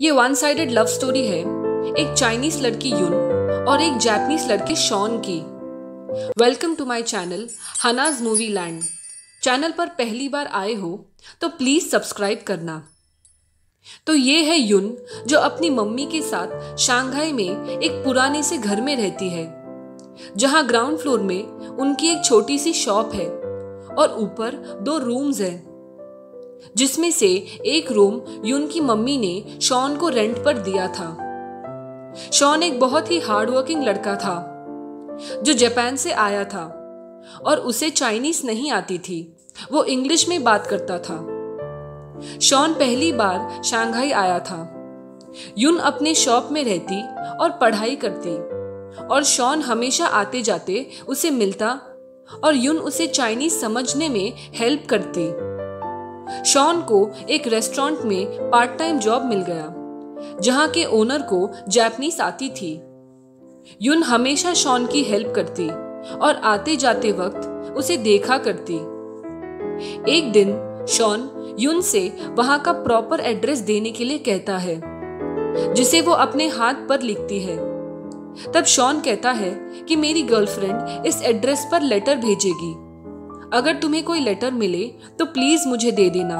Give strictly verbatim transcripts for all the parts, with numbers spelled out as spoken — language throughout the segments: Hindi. ये वन साइडेड लव स्टोरी है एक चाइनीज लड़की यून और एक जापानीज लड़के शॉन की। Welcome to my channel हनाज movie land. Channel पर पहली बार आए हो तो प्लीज सब्सक्राइब करना। तो ये है यून जो अपनी मम्मी के साथ शंघाई में एक पुराने से घर में रहती है, जहां ग्राउंड फ्लोर में उनकी एक छोटी सी शॉप है और ऊपर दो रूम्स हैं, जिसमें से एक रूम यून की मम्मी ने शॉन को रेंट पर दिया था। शॉन एक बहुत ही हार्डवर्किंग लड़का था जो जापान से आया था और उसे चाइनीस नहीं आती थी, वो इंग्लिश में बात करता था। शॉन पहली बार शंघाई आया था। यून अपने शॉप में रहती और पढ़ाई करती और शॉन हमेशा आते जाते उसे मिलता और यून उसे चाइनीज समझने में हेल्प करती। शॉन को एक रेस्टोरेंट में पार्ट टाइम जॉब मिल गया, जहां के ओनर को जापानीज आती थी। यून हमेशा शॉन की हेल्प करती और आते जाते वक्त उसे देखा करती। एक दिन शॉन यून से वहां का प्रॉपर एड्रेस देने के लिए कहता है, जिसे वो अपने हाथ पर लिखती है। तब शॉन कहता है कि मेरी गर्लफ्रेंड इस एड्रेस पर लेटर भेजेगी, अगर तुम्हें कोई लेटर मिले तो प्लीज मुझे दे देना।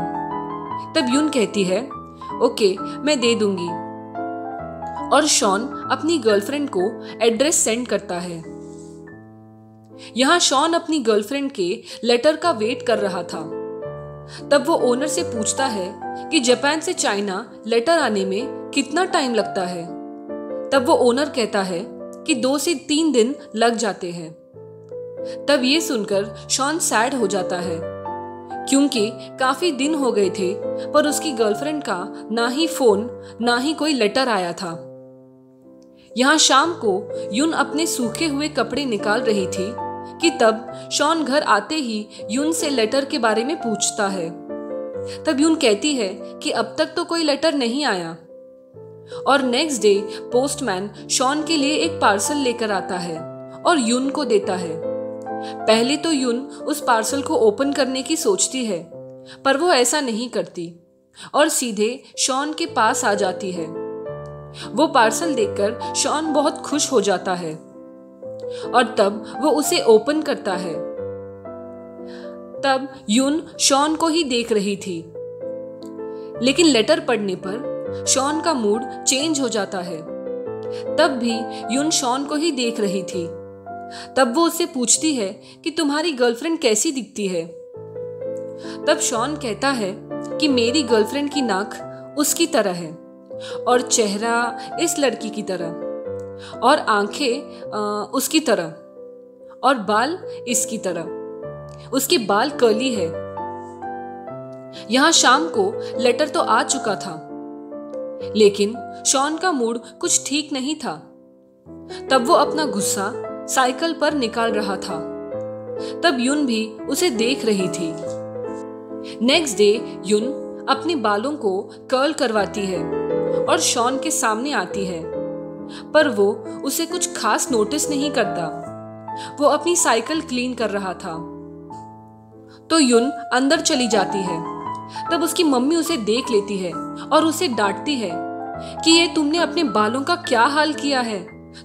तब यून कहती है ओके मैं दे दूंगी, और शॉन अपनी गर्लफ्रेंड को एड्रेस सेंड करता है। यहाँ शॉन अपनी गर्लफ्रेंड के लेटर का वेट कर रहा था। तब वो ओनर से पूछता है कि जापान से चाइना लेटर आने में कितना टाइम लगता है। तब वो ओनर कहता है कि दो से तीन दिन लग जाते हैं। तब ये सुनकर शॉन सैड हो जाता है, क्योंकि काफी दिन हो गए थे पर उसकी गर्लफ्रेंड का ना ही फोन ना ही कोई लेटर आया था। यहाँ शाम को यून अपने सूखे हुए कपड़े निकाल रही थी कि तब शॉन घर आते ही यून से लेटर के बारे में पूछता है। तब यून कहती है कि अब तक तो कोई लेटर नहीं आया, और नेक्स्ट डे पोस्टमैन शॉन के लिए एक पार्सल लेकर आता है और यून को देता है। पहले तो यून उस पार्सल को ओपन करने की सोचती है, पर वो ऐसा नहीं करती और सीधे शॉन के पास आ जाती है। वो पार्सल देखकर शॉन बहुत खुश हो जाता है और तब वो उसे ओपन करता है। तब यून शॉन को ही देख रही थी, लेकिन लेटर पढ़ने पर शॉन का मूड चेंज हो जाता है। तब भी यून शॉन को ही देख रही थी। तब वो उससे पूछती है कि तुम्हारी गर्लफ्रेंड कैसी दिखती है। तब शॉन कहता है कि मेरी गर्लफ्रेंड की नाक उसकी तरह है और चेहरा इस लड़की की तरह और आंखें उसकी तरह और बाल इसकी तरह, उसके बाल कर्ली है। यहाँ शाम को लेटर तो आ चुका था, लेकिन शॉन का मूड कुछ ठीक नहीं था। तब वो अपना गुस्सा साइकिल पर निकाल रहा था। तब यून भी उसे देख रही थी। नेक्स्ट डे यून अपने बालों को कर्ल करवाती है और शॉन के सामने आती है, पर वो उसे कुछ खास नोटिस नहीं करता। वो अपनी साइकिल क्लीन कर रहा था। तो यून अंदर चली जाती है। तब उसकी मम्मी उसे देख लेती है और उसे डांटती है कि ये तुमने अपने बालों का क्या हाल किया है,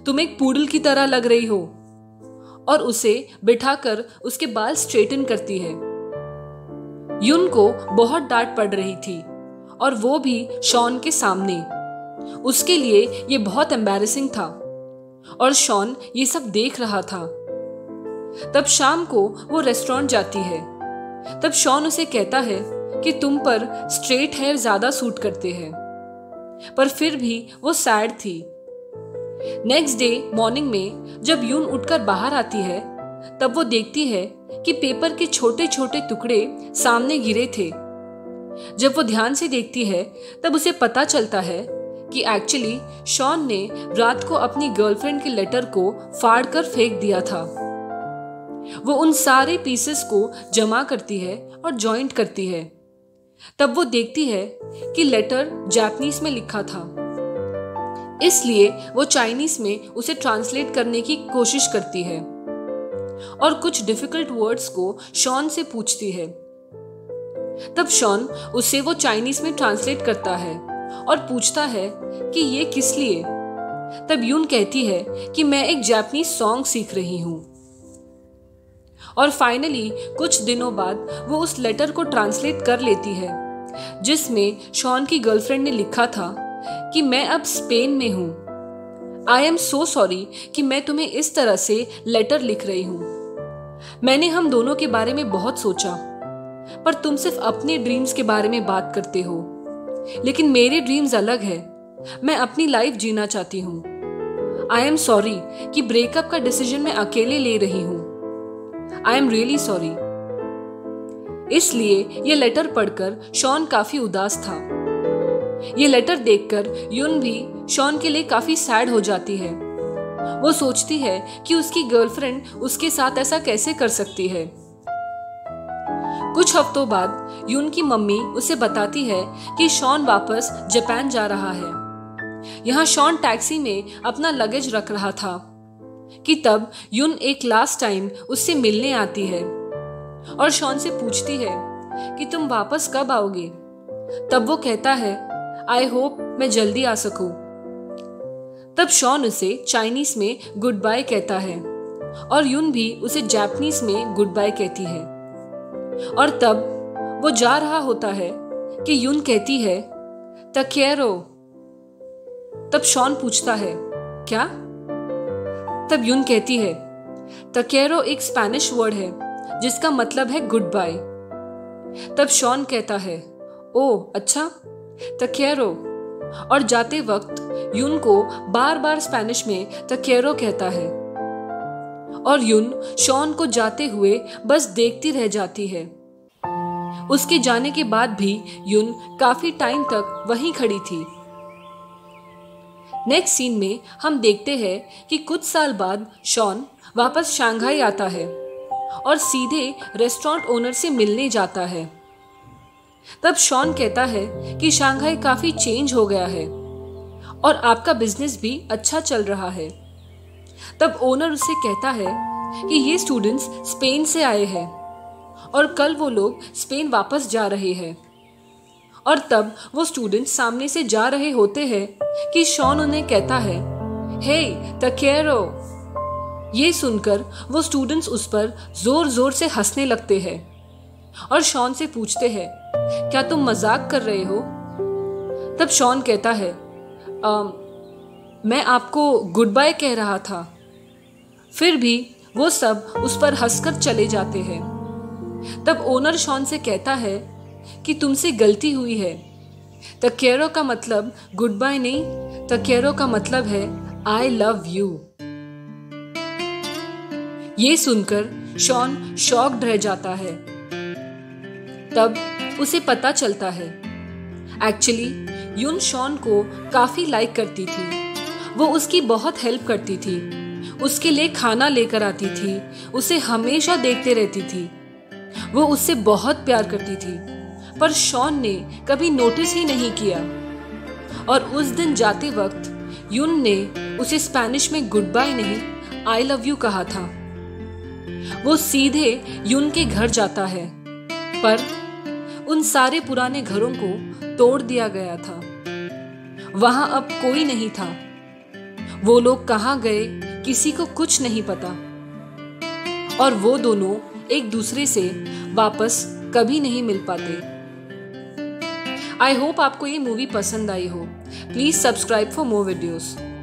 तुम एक पूडल की तरह लग रही हो, और उसे बिठाकर उसके बाल स्ट्रेटन करती है। यून को बहुत डांट पड़ रही थी और वो भी शॉन के सामने। उसके लिए ये बहुत एम्बैरेसिंग था और शॉन ये सब देख रहा था। तब शाम को वो रेस्टोरेंट जाती है। तब शॉन उसे कहता है कि तुम पर स्ट्रेट हेयर ज्यादा सूट करते हैं, पर फिर भी वो सैड थी। नेक्स्ट डे मॉर्निंग में जब यून उठकर बाहर आती है, तब वो देखती है कि पेपर के छोटे छोटे टुकड़े सामने गिरे थे। जब वो ध्यान से देखती है, तब उसे पता चलता है कि एक्चुअली शॉन ने रात को अपनी गर्लफ्रेंड के लेटर को फाड़ कर फेंक दिया था। वो उन सारे पीसेस को जमा करती है और जॉइंट करती है। तब वो देखती है कि लेटर जापानीज में लिखा था, इसलिए वो चाइनीज में उसे ट्रांसलेट करने की कोशिश करती है और कुछ डिफिकल्ट वर्ड्स को शॉन से पूछती है। तब शॉन उसे वो चाइनीज में ट्रांसलेट करता है और पूछता है कि ये किस लिए। तब यून कहती है कि मैं एक जापानीज सॉन्ग सीख रही हूँ। और फाइनली कुछ दिनों बाद वो उस लेटर को ट्रांसलेट कर लेती है जिसमें शॉन की गर्लफ्रेंड ने लिखा था कि मैं अब स्पेन में हूँ। आई एम सो सॉरी कि मैं तुम्हें इस तरह से लेटर लिख रही हूँ। मैंने हम दोनों के बारे में बहुत सोचा, पर तुम सिर्फ अपने ड्रीम्स के बारे में बात करते हो, लेकिन मेरे ड्रीम्स अलग है। मैं अपनी लाइफ जीना चाहती हूँ। आई एम सॉरी कि ब्रेकअप का डिसीजन मैं अकेले ले रही हूँ। I am really sorry. इसलिए ये लेटर पढ़कर शॉन काफी उदास था। ये लेटर देखकर यून भी शॉन के लिए काफी सैड हो जाती है। वो सोचती है कि उसकी गर्लफ्रेंड उसके साथ ऐसा कैसे कर सकती है। कुछ हफ्तों बाद यून की मम्मी उसे बताती है कि शॉन वापस जापान जा रहा है। यहाँ शॉन टैक्सी में अपना लगेज रख रहा था कि तब यून एक लास्ट टाइम उससे मिलने आती है और शॉन से पूछती है कि तुम वापस कब आओगे। तब वो कहता है आई होप मैं जल्दी आ सकूं। तब शॉन उसे चाइनीज में गुड बाय कहता है और यून भी उसे जापानीज में गुड बाय कहती है। और तब वो जा रहा होता है कि यून कहती है तकेरो। तब शॉन पूछता है क्या। तब यून कहती है तकेरो एक स्पेनिश वर्ड है जिसका मतलब है गुड बाय। तब शॉन कहता है ओ अच्छा तकेरो, और जाते वक्त यून को बार बार स्पेनिश में तकेरो कहता है। और यून शॉन को जाते हुए बस देखती रह जाती है। उसके जाने के बाद भी यून काफी टाइम तक वहीं खड़ी थी। नेक्स्ट सीन में हम देखते हैं कि कुछ साल बाद शॉन वापस शंघाई आता है और सीधे रेस्टोरेंट ओनर से मिलने जाता है। तब शॉन कहता है कि शंघाई काफी चेंज हो गया है और आपका बिजनेस भी अच्छा चल रहा है। तब ओनर उसे कहता है कि ये स्टूडेंट्स स्पेन से आए हैं और कल वो लोग स्पेन वापस जा रहे हैं। और तब वो स्टूडेंट्स सामने से जा रहे होते हैं कि शॉन उन्हें कहता है हे तकेरो। ये सुनकर वो स्टूडेंट्स उस पर जोर जोर से हंसने लगते हैं और शॉन से पूछते हैं क्या तुम मजाक कर रहे हो। तब शॉन कहता है आ, मैं आपको गुड बाय कह रहा था। फिर भी वो सब उस पर हंसकर चले जाते हैं। तब ओनर शॉन से कहता है कि तुमसे गलती हुई है। तकेरो का मतलब गुड बाय नहीं, तकेरो का मतलब है आई लव यू। ये सुनकर शॉन शॉक्ड रह जाता है। तब उसे पता चलता है एक्चुअली यून शॉन को काफी लाइक करती थी। वो उसकी बहुत हेल्प करती थी, उसके लिए खाना लेकर आती थी, उसे हमेशा देखते रहती थी। वो उससे बहुत प्यार करती थी, पर शॉन ने कभी नोटिस ही नहीं किया। और उस दिन जाते वक्त यून ने उसे स्पेनिश में गुड बाय नहीं आई लव यू कहा था। वो सीधे यून के घर जाता है, पर उन सारे पुराने घरों को तोड़ दिया गया था। वहां अब कोई नहीं था। वो लोग कहाँ गए किसी को कुछ नहीं पता, और वो दोनों एक दूसरे से वापस कभी नहीं मिल पाते। आई होप आपको ये मूवी पसंद आई हो। Please subscribe for more videos.